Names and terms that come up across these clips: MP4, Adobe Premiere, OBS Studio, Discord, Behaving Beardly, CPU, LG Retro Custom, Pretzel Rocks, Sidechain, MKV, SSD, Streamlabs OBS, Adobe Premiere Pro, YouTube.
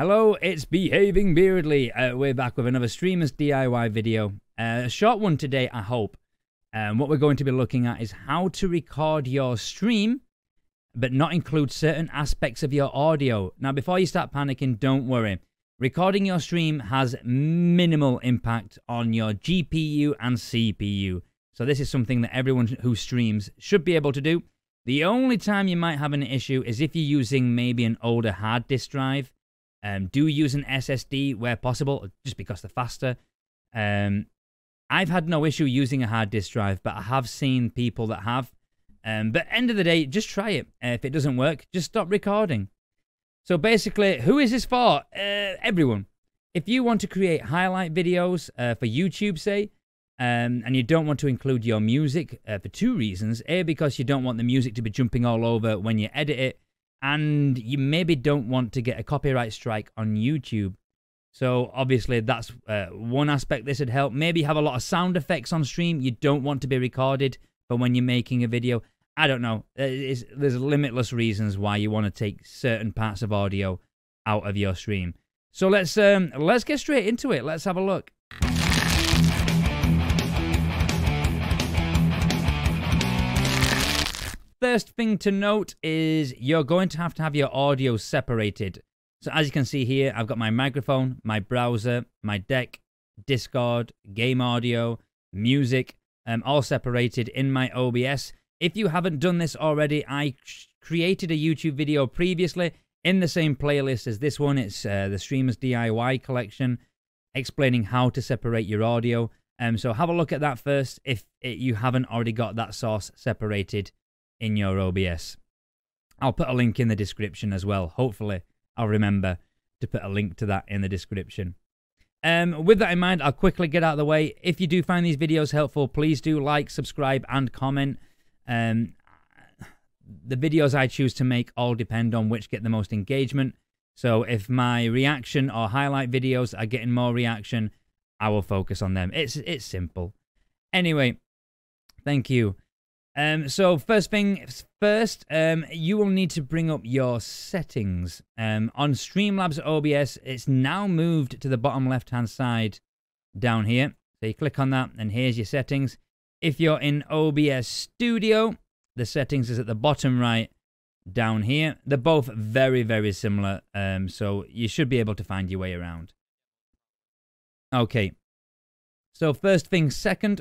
Hello, it's Behaving Beardly. We're back with another streamer's DIY video. A short one today, I hope. What we're going to be looking at is how to record your stream, but not include certain aspects of your audio. Now, before you start panicking, don't worry. Recording your stream has minimal impact on your GPU and CPU. So this is something that everyone who streams should be able to do. The only time you might have an issue is if you're using maybe an older hard disk drive. Do use an SSD where possible, just because they're faster. I've had no issue using a hard disk drive, but I have seen people that have. But end of the day, just try it. If it doesn't work, just stop recording. So basically, who is this for? Everyone. If you want to create highlight videos for YouTube, say, and you don't want to include your music for two reasons. A, because you don't want the music to be jumping all over when you edit it. And you maybe don't want to get a copyright strike on YouTube. So obviously that's one aspect this would help. Maybe you have a lot of sound effects on stream you don't want to be recorded for when you're making a video. I don't know. There's limitless reasons why you want to take certain parts of audio out of your stream. So let's get straight into it. Let's have a look. First thing to note is you're going to have your audio separated. So as you can see here, I've got my microphone, my browser, my deck, Discord, game audio, music, all separated in my OBS. If you haven't done this already, I created a YouTube video previously in the same playlist as this one. It's the Streamers DIY collection, explaining how to separate your audio. So have a look at that first if you haven't already got that source separated in your OBS. I'll put a link in the description as well. Hopefully, I'll remember to put a link to that in the description. With that in mind, I'll quickly get out of the way. If you do find these videos helpful, please do like, subscribe, and comment. The videos I choose to make all depend on which get the most engagement. So if my reaction or highlight videos are getting more reaction, I will focus on them. It's simple. Anyway, thank you. So first thing first, you will need to bring up your settings. On Streamlabs OBS, it's now moved to the bottom left-hand side down here. So you click on that, and here's your settings. If you're in OBS Studio, the settings is at the bottom right down here. They're both very, very similar, so you should be able to find your way around. Okay, so first thing second,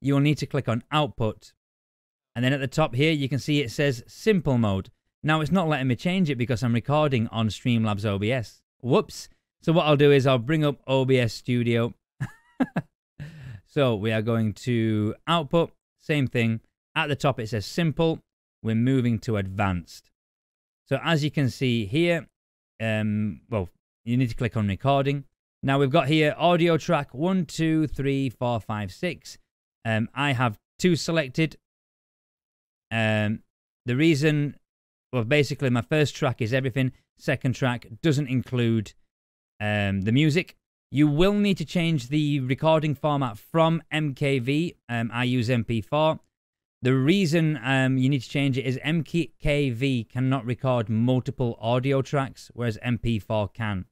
you will need to click on Output. And then at the top here, you can see it says Simple Mode. Now, it's not letting me change it because I'm recording on Streamlabs OBS. Whoops. So what I'll do is I'll bring up OBS Studio. So we are going to Output, same thing. At the top, it says Simple. We're moving to Advanced. So as you can see here, well, you need to click on Recording. Now, we've got here Audio Track 1, 2, 3, 4, 5, 6. I have two selected. The reason, well, basically my first track is everything. Second track doesn't include the music. You will need to change the recording format from MKV. I use MP4. The reason you need to change it is MKV cannot record multiple audio tracks, whereas MP4 can.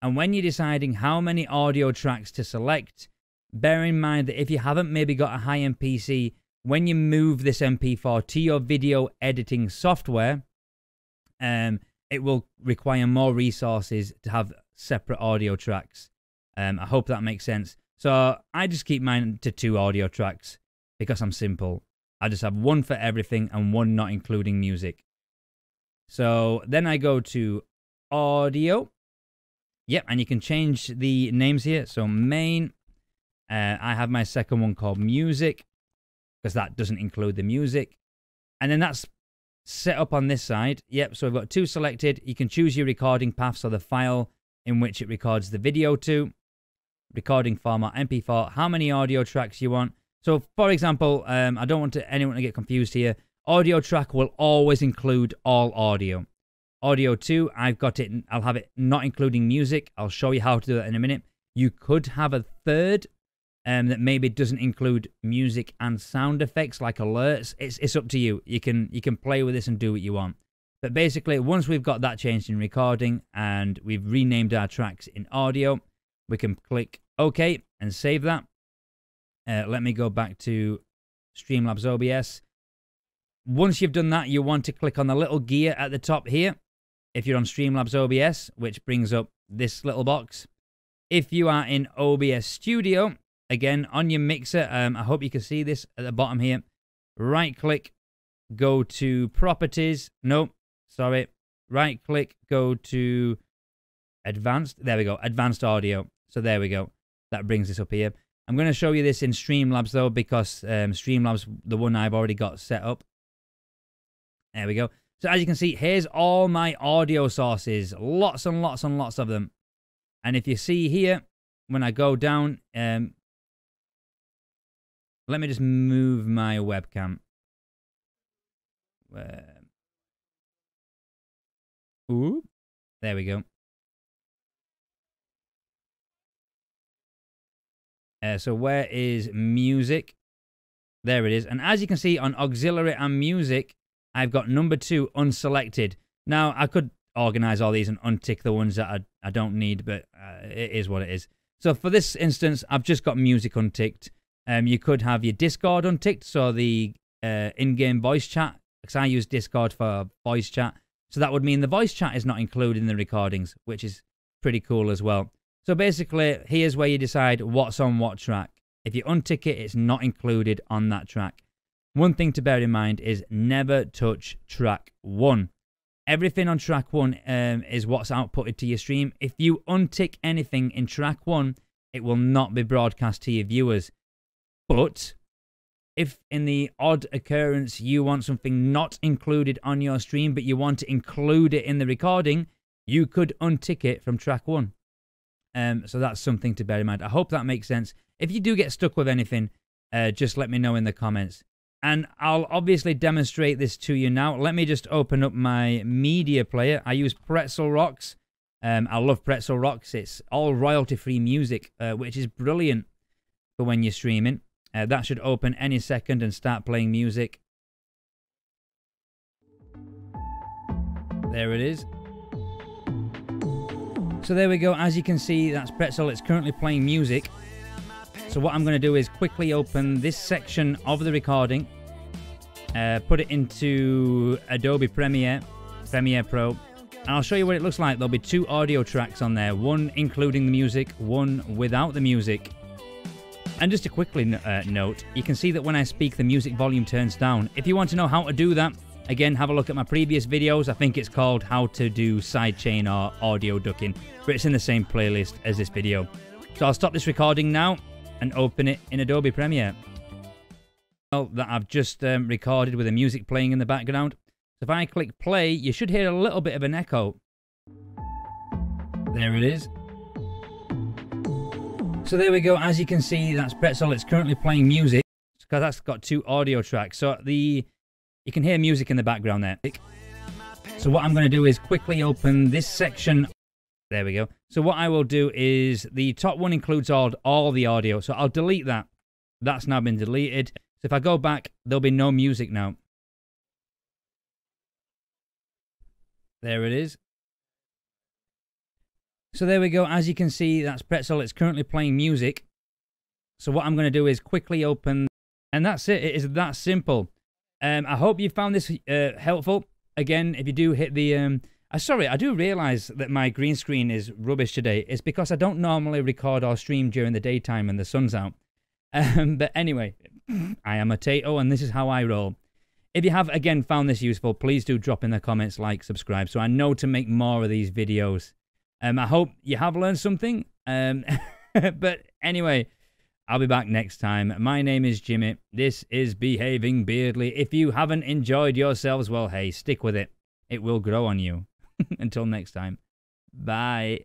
And when you're deciding how many audio tracks to select, bear in mind that if you haven't maybe got a high-end PC, when you move this MP4 to your video editing software, it will require more resources to have separate audio tracks. I hope that makes sense. So I just keep mine to two audio tracks because I'm simple. I just have one for everything and one not including music. So then I go to Audio. Yep, and you can change the names here. So Main. I have my second one called Music because that doesn't include the music. And then that's set up on this side. Yep, so I've got two selected. You can choose your recording path, so the file in which it records the video to. Recording format, MP4, how many audio tracks you want. So, for example, I don't want anyone to get confused here. Audio track will always include all audio. Audio 2, I've got it. I'll have it not including music. I'll show you how to do that in a minute. You could have a third that maybe doesn't include music and sound effects like alerts. It's up to you. You can play with this and do what you want. But basically, once we've got that changed in recording and we've renamed our tracks in audio, we can click OK and save that. Let me go back to Streamlabs OBS. Once you've done that, you want to click on the little gear at the top here. If you're on Streamlabs OBS, which brings up this little box. If you are in OBS Studio, again, on your mixer, I hope you can see this at the bottom here. Right-click, go to Properties. No, sorry. Right-click, go to Advanced. There we go, Advanced Audio. So there we go. That brings this up here. I'm going to show you this in Streamlabs, though, because Streamlabs, the one I've already got set up. There we go. So as you can see, here's all my audio sources. Lots and lots and lots of them. And if you see here, when I go down, let me just move my webcam. Ooh, there we go. So where is music? There it is. And as you can see on auxiliary and music, I've got number 2 unselected. Now, I could organize all these and untick the ones that I don't need, but it is what it is. So for this instance, I've just got music unticked. You could have your Discord unticked, so the in-game voice chat, because I use Discord for voice chat. So that would mean the voice chat is not included in the recordings, which is pretty cool as well. So basically, here's where you decide what's on what track. If you untick it, it's not included on that track. One thing to bear in mind is never touch track 1. Everything on track 1 is what's outputted to your stream. If you untick anything in track 1, it will not be broadcast to your viewers. But if in the odd occurrence you want something not included on your stream, but you want to include it in the recording, you could untick it from track 1. So that's something to bear in mind. I hope that makes sense. If you do get stuck with anything, just let me know in the comments. And I'll obviously demonstrate this to you now. Let me just open up my media player. I use Pretzel Rocks. I love Pretzel Rocks. It's all royalty-free music, which is brilliant for when you're streaming. That should open any second and start playing music. There it is. So there we go. As you can see, that's Pretzel. It's currently playing music. So what I'm going to do is quickly open this section of the recording, put it into Adobe Premiere, Premiere Pro, and I'll show you what it looks like. There'll be 2 audio tracks on there, one including the music, one without the music. And just to quickly note, you can see that when I speak, the music volume turns down. If you want to know how to do that, again, have a look at my previous videos. I think it's called How to Do Sidechain or Audio Ducking, but it's in the same playlist as this video. So I'll stop this recording now and open it in Adobe Premiere. Well, that I've just recorded with the music playing in the background. So if I click play, you should hear a little bit of an echo. There it is. So there we go. As you can see, that's Pretzel. It's currently playing music because that's got 2 audio tracks. So you can hear music in the background there. So what I'm going to do is quickly open this section. There we go. So what I will do is the top one includes all the audio. So I'll delete that. That's now been deleted. So if I go back, there'll be no music now. There it is. So there we go. As you can see, that's Pretzel. It's currently playing music. So what I'm going to do is quickly open. And that's it. It is that simple. I hope you found this helpful. Again, if you do hit the... Sorry, I do realise that my green screen is rubbish today. It's because I don't normally record or stream during the daytime and the sun's out. But anyway, I am a Tato and this is how I roll. If you have, again, found this useful, please do drop in the comments, like, subscribe, so I know to make more of these videos. I hope you have learned something. But anyway, I'll be back next time. My name is Jimmy. This is Behaving Beardly. If you haven't enjoyed yourselves, well, hey, stick with it. It will grow on you. Until next time, bye.